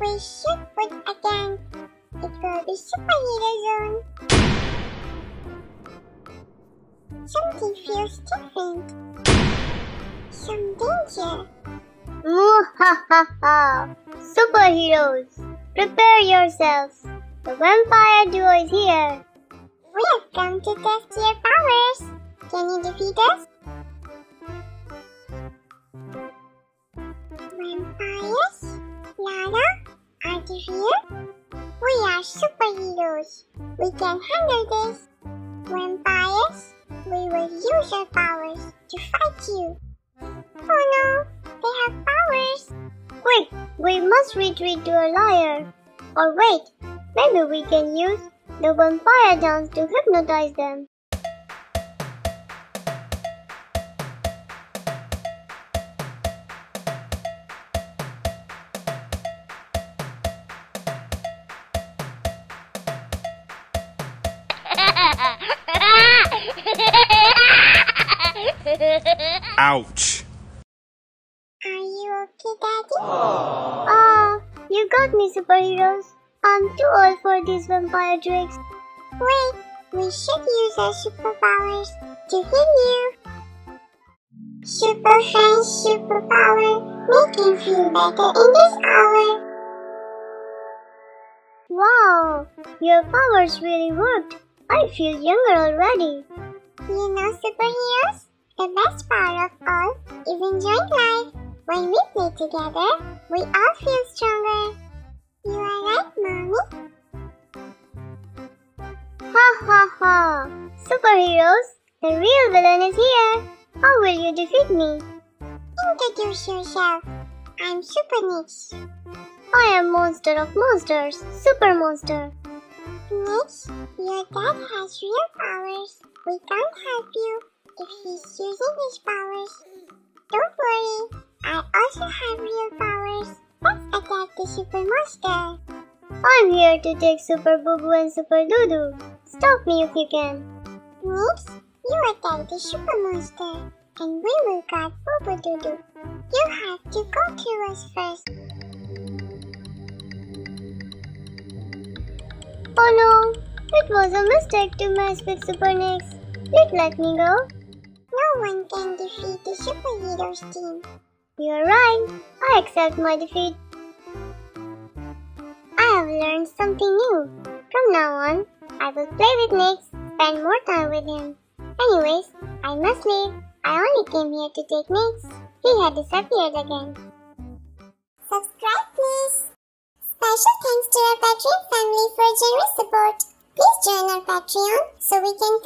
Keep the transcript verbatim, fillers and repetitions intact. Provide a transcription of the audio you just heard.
we should put again. It will be superhero zone. Something feels different. Some danger. Muhahaha! Superheroes, prepare yourselves. The Vampire Duo is here. We have come to test your powers. Can you defeat us? Vampires? Lara? Are you here? We are superheroes. We can handle this. Vampires, we will use our powers to fight you. Oh no, they have powers. Quick, we must retreat to a lair. Or wait, maybe we can use the vampire dance to hypnotize them. Ouch! Are you okay, Daddy? Aww. Oh, you got me, superheroes. I'm too old for these vampire tricks. Wait, we should use our superpowers to heal you. Super Friends superpower, make you feel better in this hour. Wow, your powers really worked. I feel younger already. You know, superheroes, the best part of all is enjoying life. When we play together, we all feel stronger. You are right, Mommy. Ha ha ha! Superheroes, the real villain is here. How will you defeat me? Introduce yourself. I'm Super Nix. I am Monster of Monsters, Super Monster. Nix, your dad has real powers. We can't help you if he's using his powers. Don't worry, I also have real powers. Let's attack the Super Monster. I'm here to take Super Boo Boo and Super Doo Doo. Stop me if you can. Nix, you attack the Super Monster and we will guard Boo Boo Doo Doo. You have to go through us first. Oh no, it was a mistake to mess with Super Nix. Please let me go. No one can defeat the superheroes team. You're right, I accept my defeat. I have learned something new. From now on, I will play with Nix, spend more time with him. Anyways, I must leave. I only came here to take Nix. He had disappeared again. Subscribe please. Special thanks to our Patreon family for generous support. Please join our Patreon so we can